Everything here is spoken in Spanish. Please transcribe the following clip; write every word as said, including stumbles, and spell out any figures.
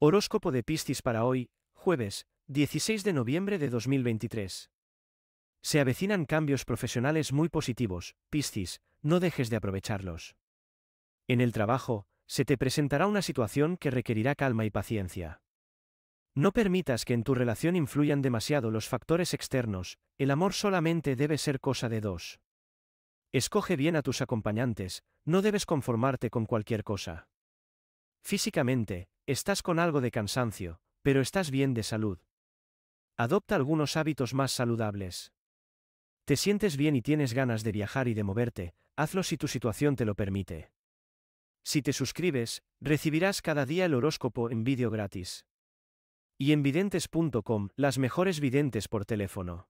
Horóscopo de Piscis para hoy, jueves, dieciséis de noviembre de dos mil veintitrés. Se avecinan cambios profesionales muy positivos, Piscis, no dejes de aprovecharlos. En el trabajo, se te presentará una situación que requerirá calma y paciencia. No permitas que en tu relación influyan demasiado los factores externos, el amor solamente debe ser cosa de dos. Escoge bien a tus acompañantes, no debes conformarte con cualquier cosa. Físicamente, estás con algo de cansancio, pero estás bien de salud. Adopta algunos hábitos más saludables. Te sientes bien y tienes ganas de viajar y de moverte, hazlo si tu situación te lo permite. Si te suscribes, recibirás cada día el horóscopo en vídeo gratis. Y en videntes punto com, las mejores videntes por teléfono.